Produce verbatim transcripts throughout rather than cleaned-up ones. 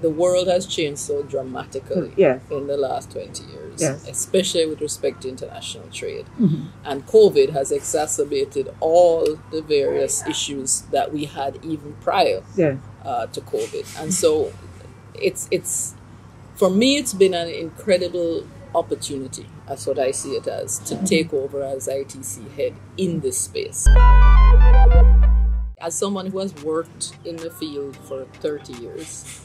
the world has changed so dramatically yes. in the last twenty years, yes. especially with respect to international trade. Mm-hmm. And COVID has exacerbated all the various issues that we had even prior yes. uh, to COVID. And so it's, it's, for me, it's been an incredible opportunity, that's what I see it as, to take over as I T C head in this space. As someone who has worked in the field for thirty years,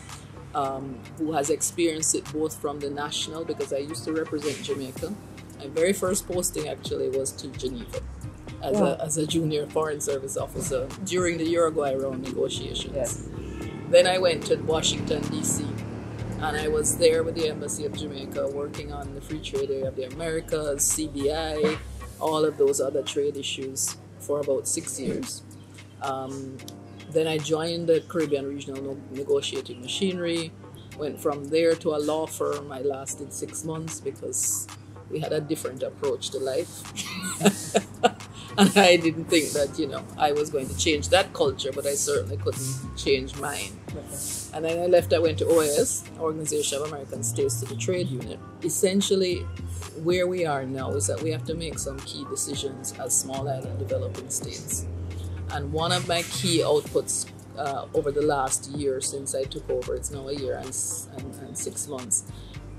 um, who has experienced it both from the national, because I used to represent Jamaica, my very first posting actually was to Geneva as, yeah. a, as a junior foreign service officer during the Uruguay round negotiations. Yes. Then I went to Washington, D C, and I was there with the Embassy of Jamaica working on the Free Trade Area of the Americas, C B I, all of those other trade issues for about six years. Um, then I joined the Caribbean Regional Negotiating Machinery, went from there to a law firm. I lasted six months because we had a different approach to life. And I didn't think that, you know, I was going to change that culture, but I certainly couldn't change mine. Okay. And then I left, I went to O A S, Organization of American States, to the trade unit. Essentially, where we are now is that we have to make some key decisions as small island developing states. And one of my key outputs uh, over the last year since I took over, it's now a year and, and, and six months,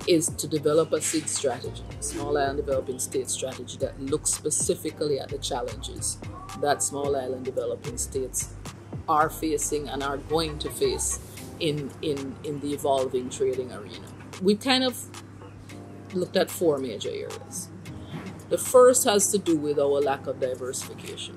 is to develop a SIG strategy, small island developing state strategy, that looks specifically at the challenges that small island developing states are facing and are going to face in, in, in the evolving trading arena. We kind of looked at four major areas. The first has to do with our lack of diversification.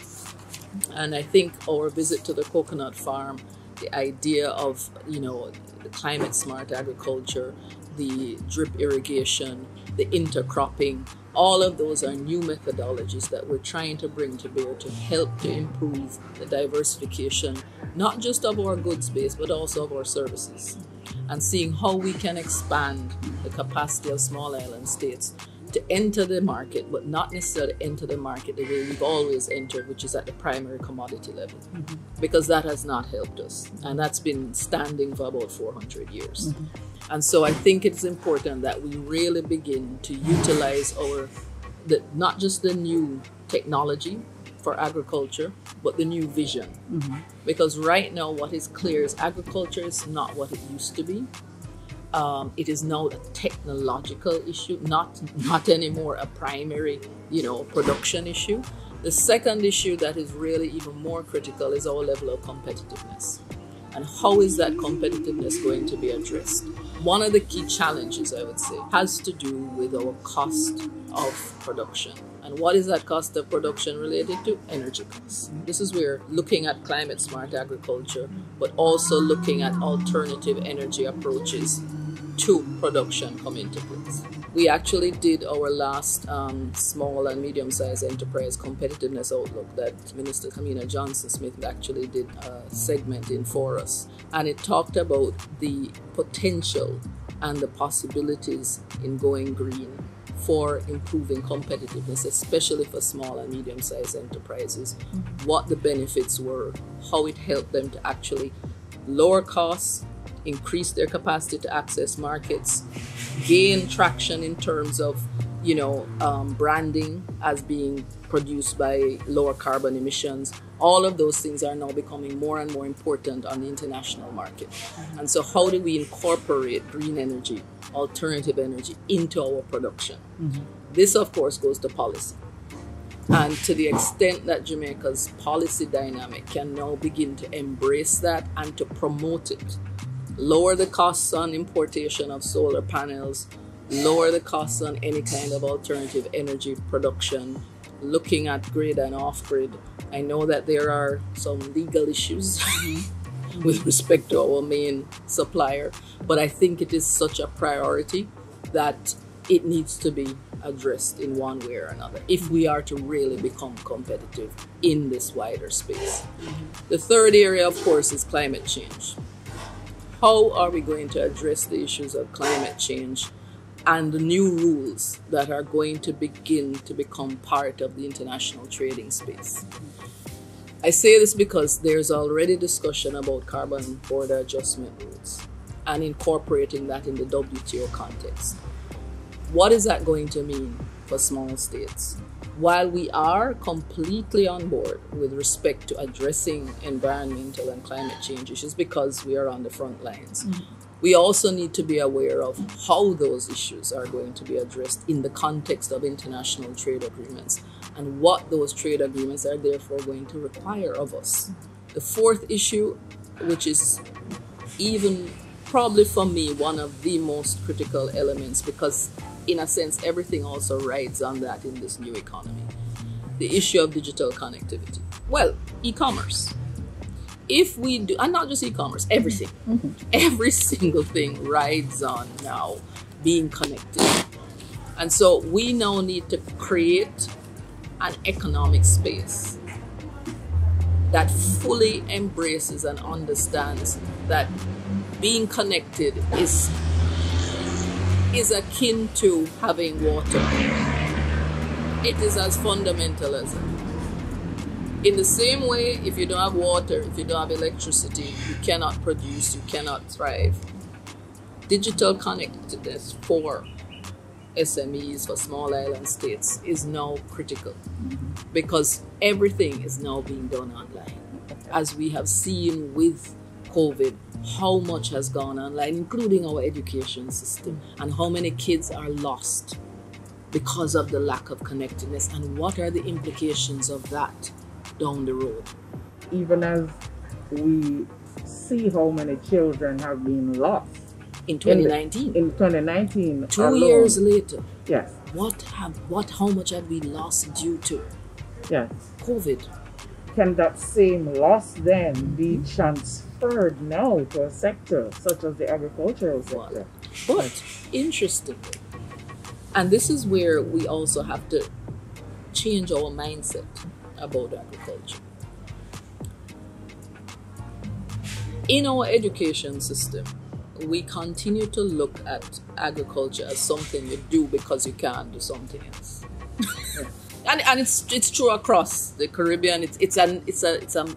And I think our visit to the coconut farm, the idea of, you know, the climate smart agriculture, the drip irrigation, the intercropping, all of those are new methodologies that we're trying to bring to bear to help to improve the diversification, not just of our goods base, but also of our services, and seeing how we can expand the capacity of small island states to enter the market, but not necessarily enter the market the way we've always entered, which is at the primary commodity level, mm-hmm. because that has not helped us. And that's been standing for about four hundred years. Mm-hmm. And so I think it's important that we really begin to utilize our, the, not just the new technology for agriculture, but the new vision. Mm-hmm. Because right now what is clear is agriculture is not what it used to be. Um, it is now a technological issue, not, not anymore a primary, you know, production issue. The second issue that is really even more critical is our level of competitiveness. And how is that competitiveness going to be addressed? One of the key challenges, I would say, has to do with our cost of production. And what is that cost of production related to? Energy costs. This is where looking at climate smart agriculture, but also looking at alternative energy approaches to production come into place. We actually did our last um, small and medium-sized enterprise competitiveness outlook that Minister Kamina Johnson-Smith actually did a segment in for us. And it talked about the potential and the possibilities in going green for improving competitiveness, especially for small and medium-sized enterprises, what the benefits were, how it helped them to actually lower costs, increase their capacity to access markets, gain traction in terms of, you know, um, branding as being produced by lower carbon emissions. All of those things are now becoming more and more important on the international market. And so how do we incorporate green energy, alternative energy into our production? Mm-hmm. This, of course, goes to policy. And to the extent that Jamaica's policy dynamic can now begin to embrace that and to promote it, lower the costs on importation of solar panels, lower the costs on any kind of alternative energy production, looking at grid and off-grid. I know that there are some legal issues with respect to our main supplier, but I think it is such a priority that it needs to be addressed in one way or another if we are to really become competitive in this wider space. The third area, of course, is climate change. How are we going to address the issues of climate change and the new rules that are going to begin to become part of the international trading space? I say this because there's already discussion about carbon border adjustment rules. and incorporating that in the W T O context. What is that going to mean for small states? While we are completely on board with respect to addressing environmental and climate change issues because we are on the front lines, mm-hmm. we also need to be aware of how those issues are going to be addressed in the context of international trade agreements and what those trade agreements are therefore going to require of us. The fourth issue, which is even probably for me one of the most critical elements, because in a sense everything also rides on that in this new economy, the issue of digital connectivity. Well, e-commerce. If we do, and not just e-commerce, everything, mm-hmm. every single thing rides on now being connected. And so we now need to create an economic space that fully embraces and understands that being connected is, is akin to having water. It is as fundamental as it. In the same way, if you don't have water, if you don't have electricity, you cannot produce, you cannot thrive. Digital connectedness for S M Es, for small island states, is now critical because everything is now being done online. As we have seen with COVID, how much has gone online, including our education system, and how many kids are lost because of the lack of connectedness, and what are the implications of that down the road. Even as we see how many children have been lost in twenty nineteen, in twenty nineteen, two alone, years later, yes, what have what how much have we lost due to yes COVID? Can that same loss then be transferred now to a sector such as the agricultural sector? Well, but interestingly, and this is where we also have to change our mindset about agriculture. In our education system, we continue to look at agriculture as something you do because you can't do something else. and and it's it's true across the Caribbean. It's it's an it's a it's a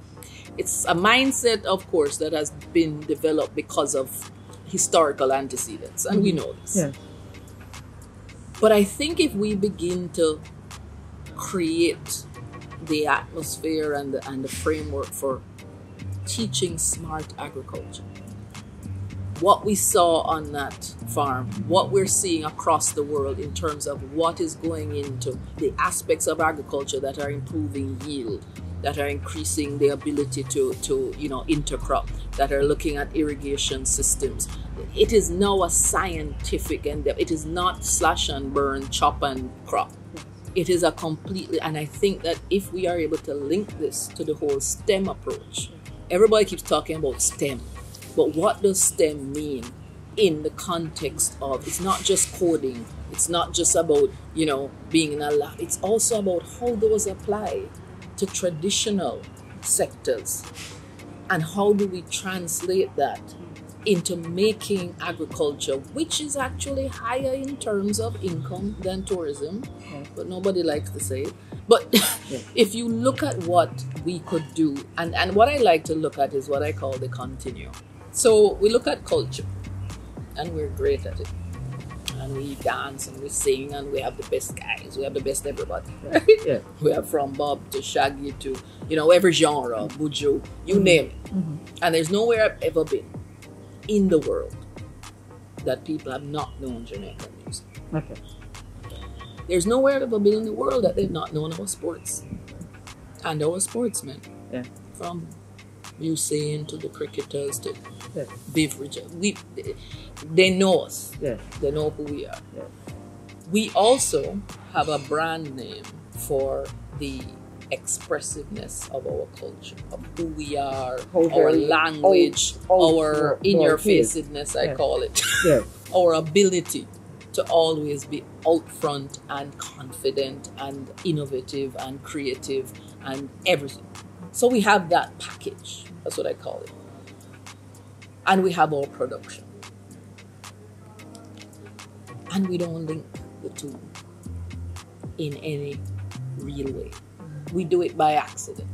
it's a mindset, of course, that has been developed because of historical antecedents, and mm-hmm. we know this. Yeah. But I think if we begin to create the atmosphere and the, and the framework for teaching smart agriculture, what we saw on that farm, what we're seeing across the world in terms of what is going into the aspects of agriculture that are improving yield, that are increasing the ability to, to you know, intercrop, that are looking at irrigation systems. It is now a scientific endeavor. It is not slash and burn, chop and crop. It is a completely, and I think that if we are able to link this to the whole STEM approach, everybody keeps talking about STEM, but what does STEM mean in the context of, it's not just coding, it's not just about, you know, being in a lab, it's also about how those apply to traditional sectors, and how do we translate that into making agriculture, which is actually higher in terms of income than tourism, yeah. but nobody likes to say it. But yeah. if you look at what we could do, and, and what I like to look at is what I call the continuum. So we look at culture, and we're great at it. And we dance, and we sing, and we have the best guys, we have the best everybody. Right? Yeah. We have from Bob to Shaggy to, you know, every genre, Buju, you mm-hmm. name it. Mm-hmm. And there's nowhere I've ever been in the world that people have not known Jamaican music. Okay. There's nowhere I've ever been in the world that they've not known our sports and our sportsmen. Yeah. From Usain to the cricketers to yeah. beverages. We, they know us. Yeah. They know who we are. Yeah. We also have a brand name for the expressiveness of our culture, of who we are, how our language, old, old, our old, in-your-facedness, I yeah. call it, yeah. our ability to always be out front and confident and innovative and creative and everything. So we have that package, that's what I call it. And we have our production. And we don't link the two in any real way. We do it by accident.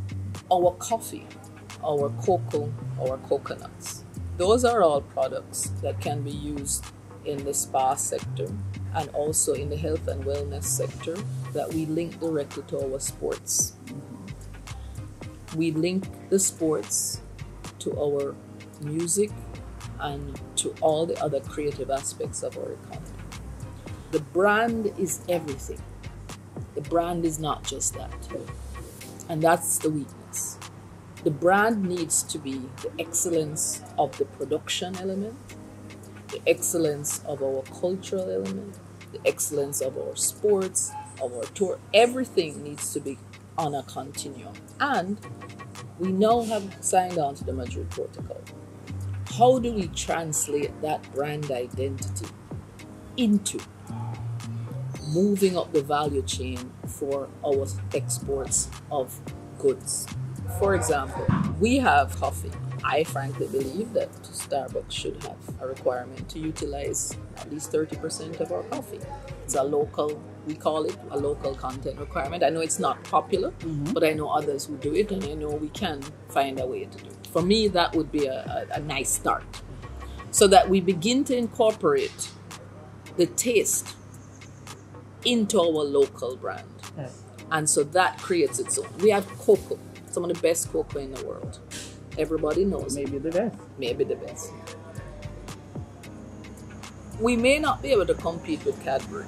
Our coffee, our cocoa, our coconuts Those are all products that can be used in the spa sector and also in the health and wellness sector that we link directly to our sports. We link the sports to our music and to all the other creative aspects of our economy. The brand is everything. The brand is not just that. And that's the weakness. The brand needs to be the excellence of the production element, the excellence of our cultural element, the excellence of our sports, of our tour. Everything needs to be on a continuum. And we now have signed on to the Madrid Protocol. How do we translate that brand identity into moving up the value chain for our exports of goods? For example, we have coffee. I frankly believe that Starbucks should have a requirement to utilize at least thirty percent of our coffee. It's a local, we call it a local content requirement. I know it's not popular, mm-hmm. but I know others who do it, and I know we can find a way to do it. For me, that would be a, a, a nice start. So that we begin to incorporate the taste into our local brand. Yes. And so that creates its own. We have cocoa, some of the best cocoa in the world. Everybody knows. Maybe the best. Maybe the best. We may not be able to compete with Cadbury,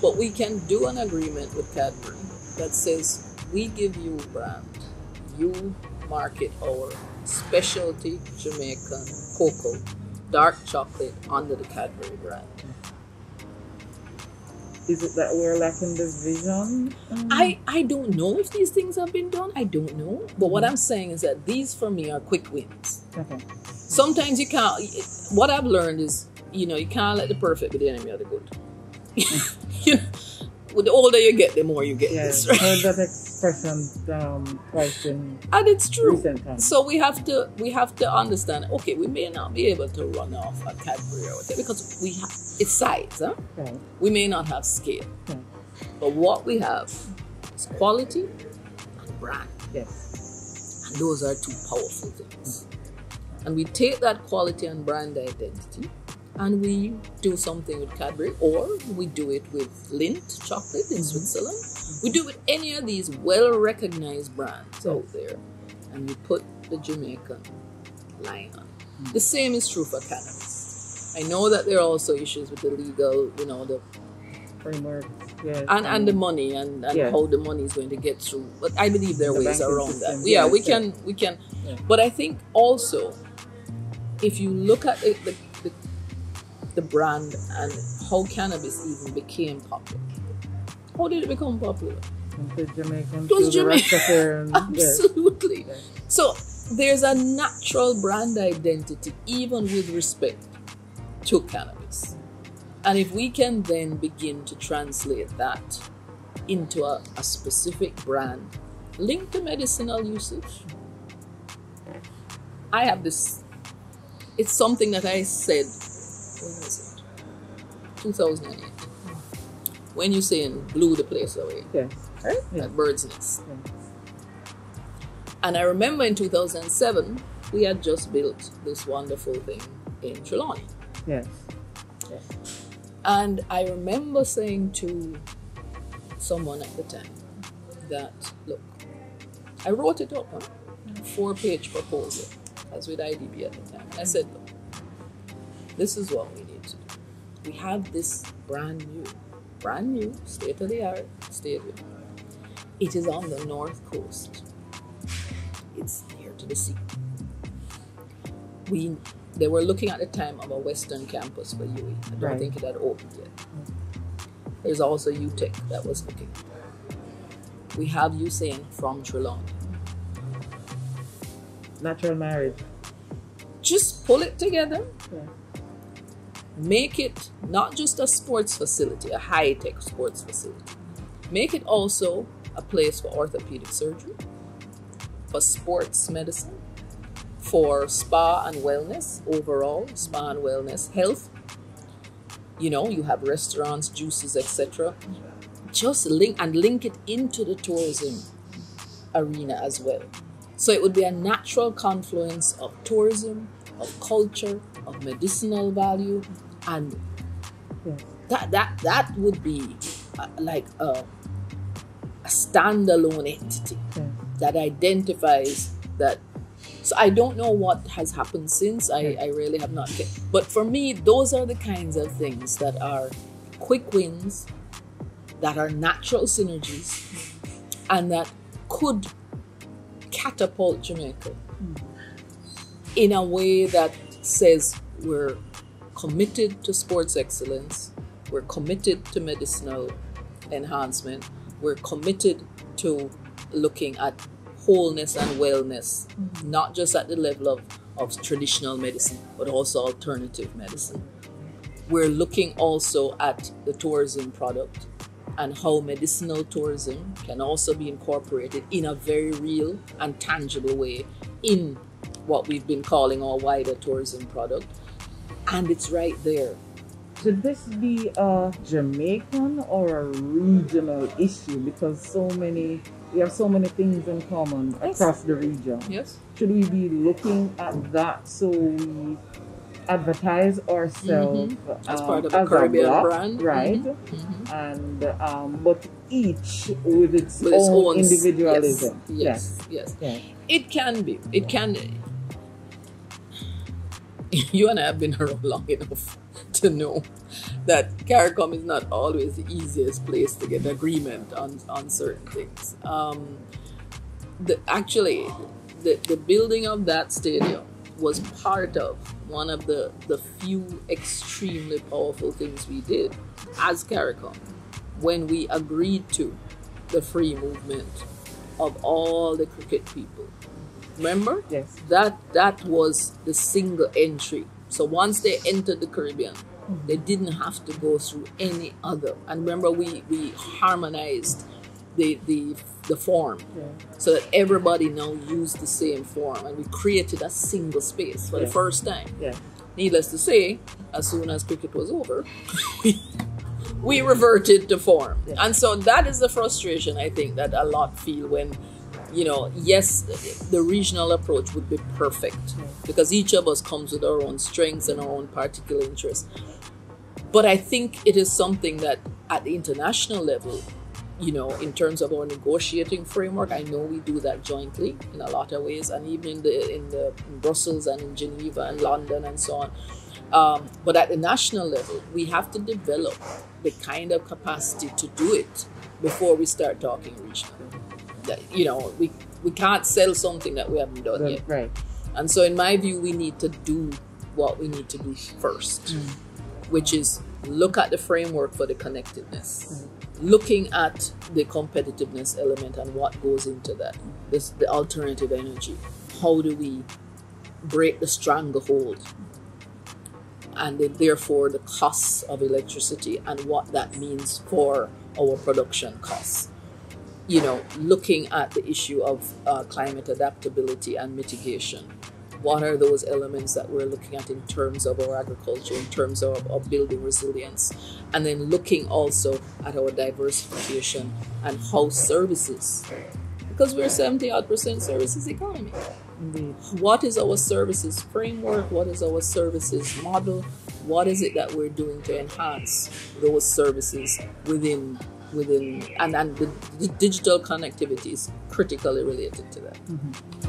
but we can do an agreement with Cadbury that says, we give you a brand, you market our specialty Jamaican cocoa, dark chocolate under the Cadbury brand. Is it that we're lacking the vision? Um, I, I don't know if these things have been done. I don't know. But what I'm saying is that these, for me, are quick wins. Okay. Sometimes you can't... What I've learned is, you know, you can't let the perfect be the enemy of the good. you know, the older you get, the more you get yeah, this, right? I heard that expression um, twice in and it's true. Recent times. So we have to we have to understand, okay, we may not be able to run off a Cadbury or whatever because we have it's size, huh? Right. We may not have scale. Right. But what we have is quality and brand. Yes. And those are two powerful things. Mm. And we take that quality and brand identity and we do something with Cadbury, or we do it with Lindt chocolate in Switzerland. We do it with any of these well-recognized brands out there, and we put the Jamaican line on. Mm. The same is true for cannabis. I know that there are also issues with the legal, you know, the framework, yes, and, and the money and, and yes. how the money is going to get through. But I believe there are the ways around that. Yeah, we can, we can. Yeah. But I think also, if you look at it, the the brand and how cannabis even became popular. How did it become popular? The Jamaican Those Jamaican, absolutely. Yes. So there's a natural brand identity even with respect to cannabis. And if we can then begin to translate that into a, a specific brand linked to medicinal usage. I have this, it's something that I said When was it? two thousand eight. When Usain blew the place away. Yeah. Right? Yeah. At Bird's Nest. Yeah. And I remember in two thousand seven, we had just built this wonderful thing in Trelawney. Yes. Yeah. And I remember saying to someone at the time that, look, I wrote it up on a four-page proposal, as with I D B at the time. And I said, look, this is what we need to do. We have this brand new, brand new state-of-the-art stadium. It is on the north coast. It's near to the sea. We, they were looking at the time of a western campus for U W E. I don't right. think it had opened yet. There's also U TEC that was looking. We have Usain from Trelawney. Natural marriage. Just pull it together. Yeah. Make it not just a sports facility, a high-tech sports facility. Make it also a place for orthopedic surgery, for sports medicine, for spa and wellness overall, spa and wellness, health. You know, you have restaurants, juices, et cetera. Just link and link it into the tourism arena as well. So it would be a natural confluence of tourism, of culture, of medicinal value, and yes. that that that would be uh, like a, a standalone entity yes. that identifies that. So I don't know what has happened since. I, yes. I really have not. But for me, those are the kinds of things that are quick wins, that are natural synergies, and that could catapult Jamaica mm. in a way that says we're committed to sports excellence, we're committed to medicinal enhancement, we're committed to looking at wholeness and wellness, mm-hmm. not just at the level of, of traditional medicine, but also alternative medicine. We're looking also at the tourism product and how medicinal tourism can also be incorporated in a very real and tangible way in what we've been calling our wider tourism product. And it's right there. Should this be a Jamaican or a regional issue? Because so many, we have so many things in common yes. across the region. Yes. Should we be looking at that so we advertise ourselves mm-hmm. as um, part of a Caribbean block, brand, right? Mm-hmm. Mm-hmm. And um, but each with its, with its own, own individualism. Yes. Yes. Yes. Yes. It can be. It can. You and I have been around long enough to know that CARICOM is not always the easiest place to get agreement on, on certain things. Um, the, actually, the, the building of that stadium was part of one of the, the few extremely powerful things we did as CARICOM when we agreed to the free movement of all the cricket people. Remember? Yes. That that was the single entry. So once they entered the Caribbean, mm-hmm. they didn't have to go through any other. And remember, we, we harmonized the the, the form yeah. so that everybody now used the same form. And we created a single space for yeah. the first time. Yeah. Needless to say, as soon as cricket was over, we yeah. reverted to form. Yeah. And so that is the frustration, I think, that a lot feel when... You know, yes, the regional approach would be perfect because each of us comes with our own strengths and our own particular interests. But I think it is something that at the international level, you know, in terms of our negotiating framework, I know we do that jointly in a lot of ways, and even in the in, the, in Brussels and in Geneva and London and so on. Um, but at the national level, we have to develop the kind of capacity to do it before we start talking regional. That, you know, we, we can't sell something that we haven't done yet. Right. And so in my view, we need to do what we need to do first, mm. which is look at the framework for the connectedness, mm. looking at the competitiveness element and what goes into that. This, the alternative energy. How do we break the stranglehold and the, therefore the costs of electricity and what that means for our production costs? You know, looking at the issue of uh, climate adaptability and mitigation. What are those elements that we're looking at in terms of our agriculture, in terms of, of building resilience? And then looking also at our diversification and how services, because we're seventy odd percent services economy. Mm-hmm. What is our services framework? What is our services model? What is it that we're doing to enhance those services within within and, and the, the digital connectivity is critically related to that. Mm-hmm.